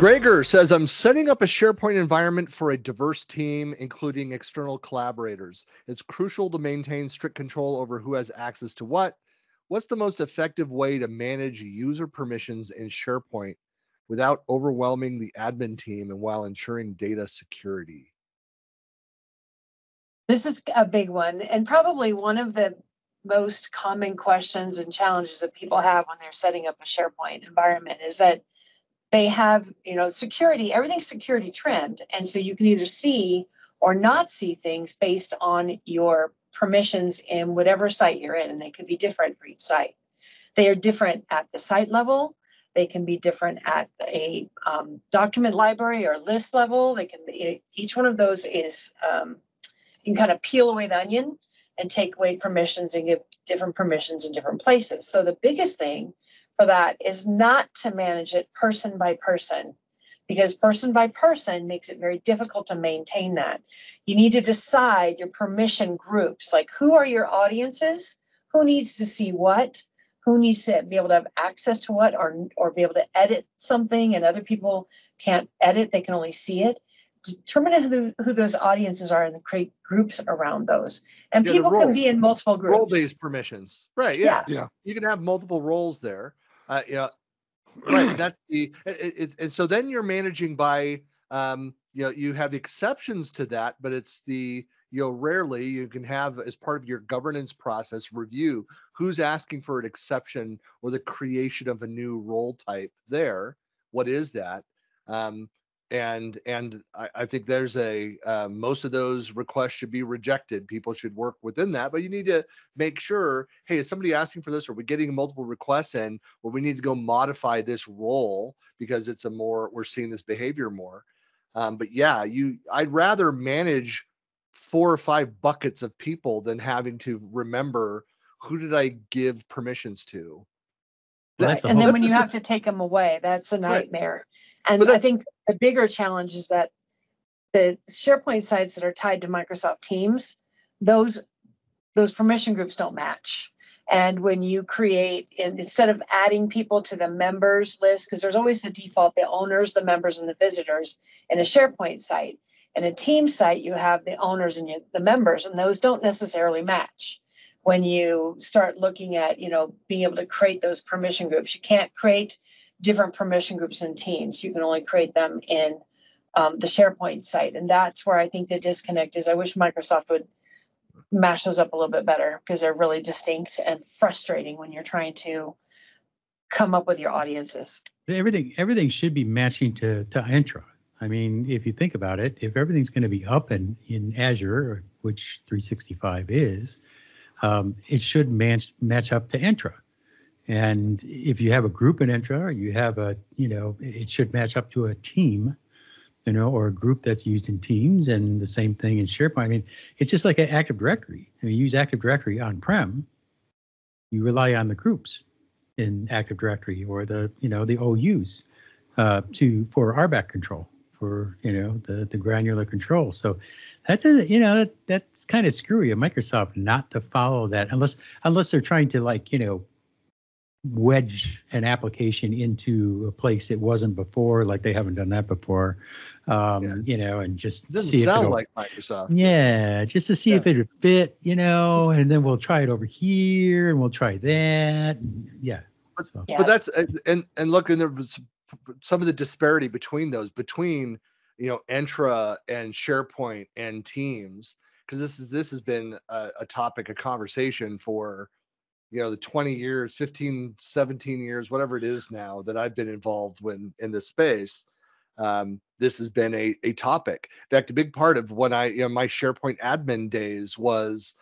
Gregor says, I'm setting up a SharePoint environment for a diverse team, including external collaborators. It's crucial to maintain strict control over who has access to what. What's the most effective way to manage user permissions in SharePoint without overwhelming the admin team and while ensuring data security? This is a big one, and probably one of the most common questions and challenges that people have when they're setting up a SharePoint environment is that they have, security, everything's security trimmed. And so you can either see or not see things based on your permissions in whatever site you're in, and they could be different for each site. They are different at the site level. They can be different at a document library or list level. They can be, each one of those is, you can kind of peel away the onion and take away permissions and give different permissions in different places. So the biggest thing for that is not to manage it person by person, because person by person makes it very difficult to maintain that. You need to decide your permission groups, like who are your audiences, who needs to see what, who needs to be able to have access to what, or be able to edit something and other people can't edit, they can only see it. Determine who those audiences are and create groups around those. And yeah, people can be in multiple groups. Role-based permissions, right? Yeah. Yeah, you can have multiple roles there. Right. That's the. And so then you're managing by, you have exceptions to that, but it's the rarely you can have as part of your governance process review who's asking for an exception or the creation of a new role type there. What is that? And I think there's a most of those requests should be rejected. People should work within that, but you need to make sure, hey, is somebody asking for this? Are we getting multiple requests in? Well, we need to go modify this role because it's a more, we're seeing this behavior more. But yeah, I'd rather manage 4 or 5 buckets of people than having to remember who did I give permissions to. Right. And then when you have to take them away, that's a nightmare. Right. And I think the bigger challenge is that the SharePoint sites that are tied to Microsoft Teams, those permission groups don't match. And when you create, instead of adding people to the members list, because there's always the default, the owners, the members, and the visitors in a SharePoint site. In a Teams site, you have the owners and the members, and those don't necessarily match. When you start looking at, being able to create those permission groups, you can't create different permission groups in Teams. You can only create them in the SharePoint site. And that's where I think the disconnect is. I wish Microsoft would mash those up a little bit better because they're really distinct and frustrating when you're trying to come up with your audiences. Everything should be matching to Entra. I mean, if you think about it, if everything's going to be up in Azure, which 365 is, it should match up to Entra. And if you have a group in Entra, or you have a, it should match up to a team, or a group that's used in Teams, and the same thing in SharePoint. I mean, it's just like an Active Directory. I mean, you use Active Directory on-prem, you rely on the groups in Active Directory or the, the OUs for RBAC control, for, the granular control. So that doesn't, that's kind of screwy of Microsoft not to follow that unless they're trying to wedge an application into a place it wasn't before, like they haven't done that before, and just doesn't see sound like Microsoft. Yeah, just to see if it would fit, and then we'll try it over here and we'll try that. Yeah. But that's and look, and there was some of the disparity between those, Entra and SharePoint and Teams, because this has been a topic, a conversation for, the 20 years, 15, 17 years, whatever it is now that I've been involved in this space. This has been a topic. In fact, a big part of when I, my SharePoint admin days was,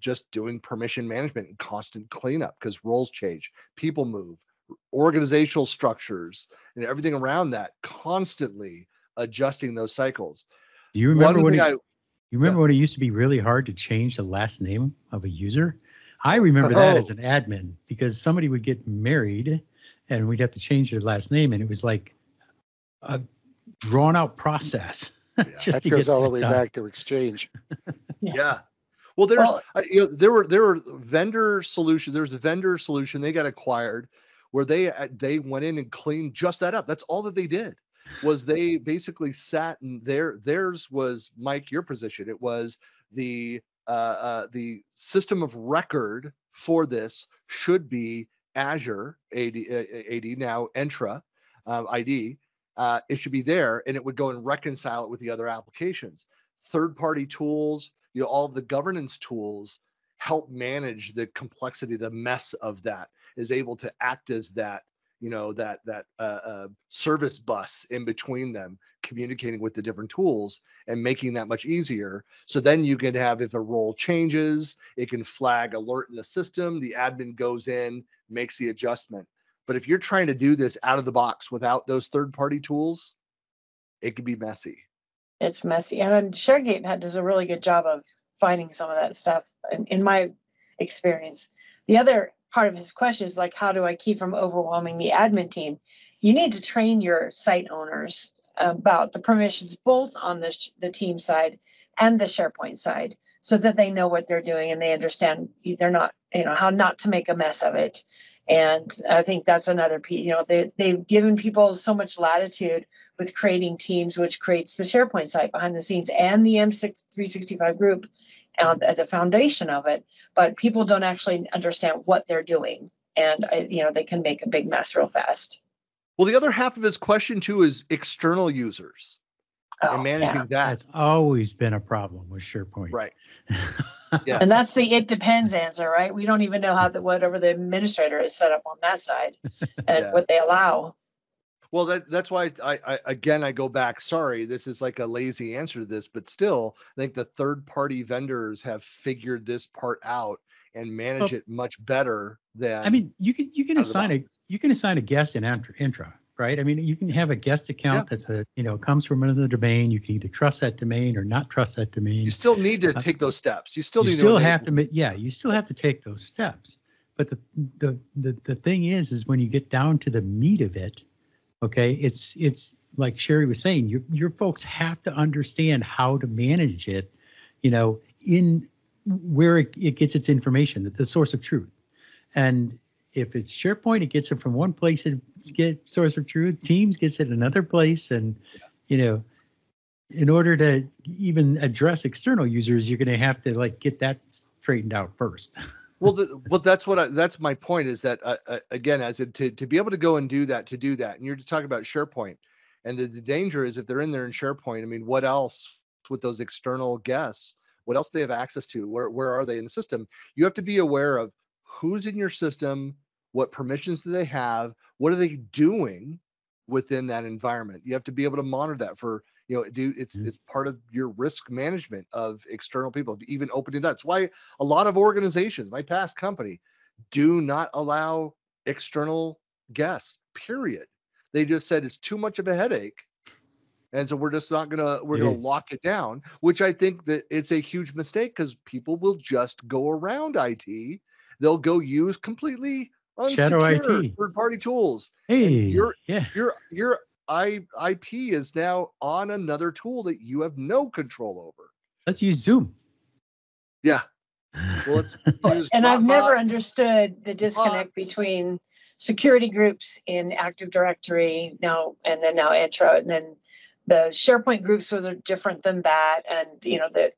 just doing permission management and constant cleanup because roles change, people move, organizational structures and everything around that, constantly adjusting those cycles. Do you remember when it used to be really hard to change the last name of a user? I remember that as an admin, because somebody would get married and we'd have to change their last name, and it was like a drawn out process. Yeah, just that goes all the way back to Exchange. Yeah. Well, there's there was a vendor solution. They got acquired where they went in and cleaned just that up. That's all that they did, was they basically sat and theirs was, Mike, your position. It was the system of record for this should be Azure AD, now Entra ID. It should be there, and it would go and reconcile it with the other applications. Third-party tools, you know, all of the governance tools help manage the complexity, the mess of that, is able to act as that, you know, that service bus in between them, communicating with the different tools and making that much easier. So then you can have, if a role changes, it can flag alert in the system, the admin goes in, makes the adjustment. But if you're trying to do this out of the box without those third-party tools, it can be messy. It's messy. And ShareGate does a really good job of finding some of that stuff in my experience. The other part of his question is, like, how do I keep from overwhelming the admin team? You need to train your site owners about the permissions, both on the team side and the SharePoint side, so that they know what they're doing and they understand they're not, you know, how not to make a mess of it. And I think that's another piece. You know, they've given people so much latitude with creating teams, which creates the SharePoint site behind the scenes and the M365 group at the foundation of it, but people don't actually understand what they're doing, and you know, they can make a big mess real fast. Well, the other half of his question too is external users and managing that. That's always been a problem with SharePoint, right? Yeah, and that's the it depends answer, right? We don't even know how the whatever the administrator is set up on that side and what they allow. Well, that's why I go back. Sorry, this is like a lazy answer to this, but still, I think the third-party vendors have figured this part out and manage it much better than. I mean, you can assign a guest in Entra, right? I mean, you can have a guest account that's comes from another domain. You can either trust that domain or not trust that domain. You still need to take those steps. You still have to take those steps. But the thing is when you get down to the meat of it. Okay, it's like Sherry was saying, your folks have to understand how to manage it, you know, in where it gets its information, the source of truth. And if it's SharePoint, it gets it from one place, it gets source of truth. Teams gets it another place. And, you know, in order to even address external users, you're going to have to like get that straightened out first. Well, that's my point, is that again, as to be able to go and do that, and you're just talking about SharePoint, and the danger is if they're in there in SharePoint, I mean, what else with those external guests? What else do they have access to? Where are they in the system? You have to be aware of who's in your system, what permissions do they have, what are they doing within that environment. You have to be able to monitor that for. You know, it's part of your risk management of external people, even opening that. That's why a lot of organizations, my past company, do not allow external guests, period. They just said it's too much of a headache. And so we're going to lock it down, which I think that it's a huge mistake, because people will just go around IT. They'll go use completely unsecure third-party tools. Hey, you're IP is now on another tool that you have no control over. Let's use Zoom. Yeah. Well, and I've never understood the disconnect between security groups in Active Directory now Entra, and then the SharePoint groups are different than that, and you know that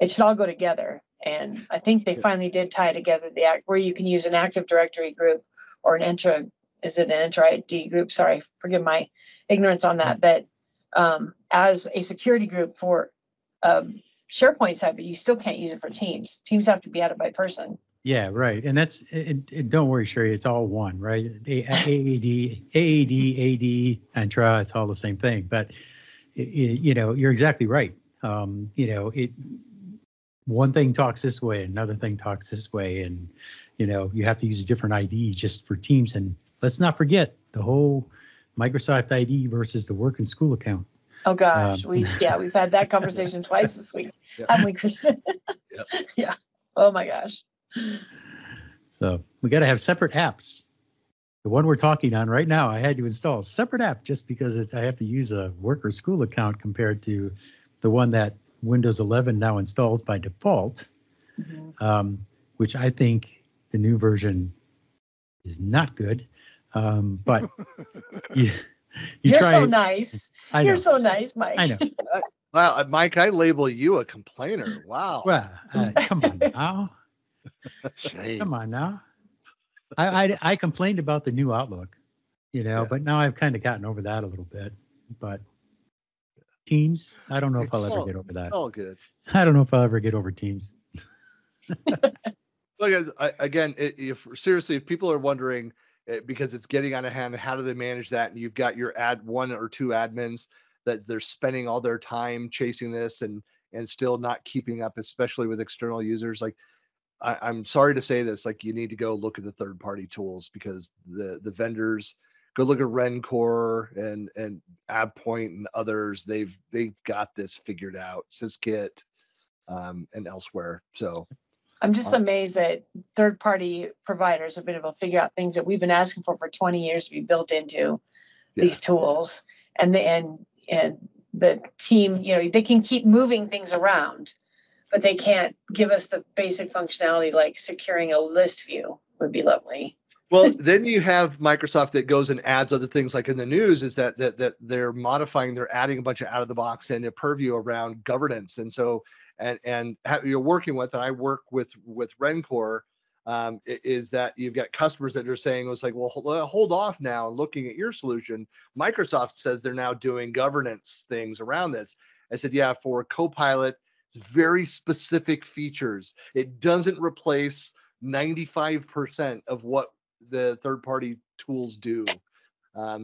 it should all go together. And I think they finally did tie together the act where you can use an Active Directory group or an Entra. Is it an Entra ID group? Sorry, forgive my ignorance on that. But as a security group for SharePoint side, but you still can't use it for Teams. Teams have to be added by person. Yeah, right. And that's don't worry, Sherry. It's all one, right? AAD, AD, Entra. It's all the same thing. But you're exactly right. One thing talks this way, another thing talks this way, and you have to use a different ID just for Teams. And let's not forget the whole Microsoft ID versus the work and school account. Oh gosh, we've had that conversation twice this week, haven't we, Kristen? Yeah. Oh my gosh. So we got to have separate apps. The one we're talking on right now, I had to install a separate app just because I have to use a work or school account compared to the one that Windows 11 now installs by default, which I think the new version is not good, but you're try, so nice. You're so nice, Mike. I know. Wow, Mike, I label you a complainer. Wow. Well, come on now. Shame. Come on now. I complained about the new Outlook, you know, but now I've kind of gotten over that a little bit. But Teams, I don't know if I'll ever get over that. All good. I don't know if I'll ever get over Teams. Look, again, if people are wondering, because it's getting out of hand, how do they manage that? And you've got your one or two admins that they're spending all their time chasing this and still not keeping up, especially with external users. Like, I'm sorry to say this, like, you need to go look at the third-party tools, because the vendors, go look at Rencore and AvePoint and others. They've got this figured out, Syskit and elsewhere. So I'm just amazed that third-party providers have been able to figure out things that we've been asking for 20 years to be built into these tools, and the team, you know, they can keep moving things around, but they can't give us the basic functionality like securing a list view would be lovely. Well, then you have Microsoft that goes and adds other things, like in the news is that they're modifying, they're adding a bunch of out of the box and a purview around governance. And so, and how you're working with, and I work with Rencore, is that you've got customers that are saying, it's like, well, hold off now looking at your solution. Microsoft says they're now doing governance things around this. I said, yeah, for Copilot, it's very specific features. It doesn't replace 95% of what the third-party tools do.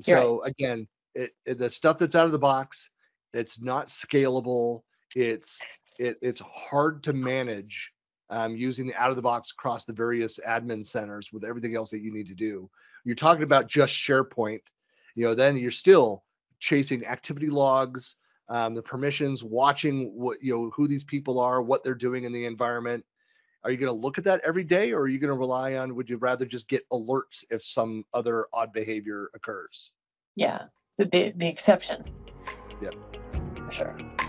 So again, the stuff that's out of the box, it's not scalable. It's hard to manage using the out-of-the-box across the various admin centers with everything else that you need to do. You're talking about just SharePoint, you know, then you're still chasing activity logs, the permissions, watching what, you know, who these people are, what they're doing in the environment. Are you going to look at that every day, or are you going to rely on, would you rather just get alerts if some other odd behavior occurs? Yeah, the exception. Yep. For sure.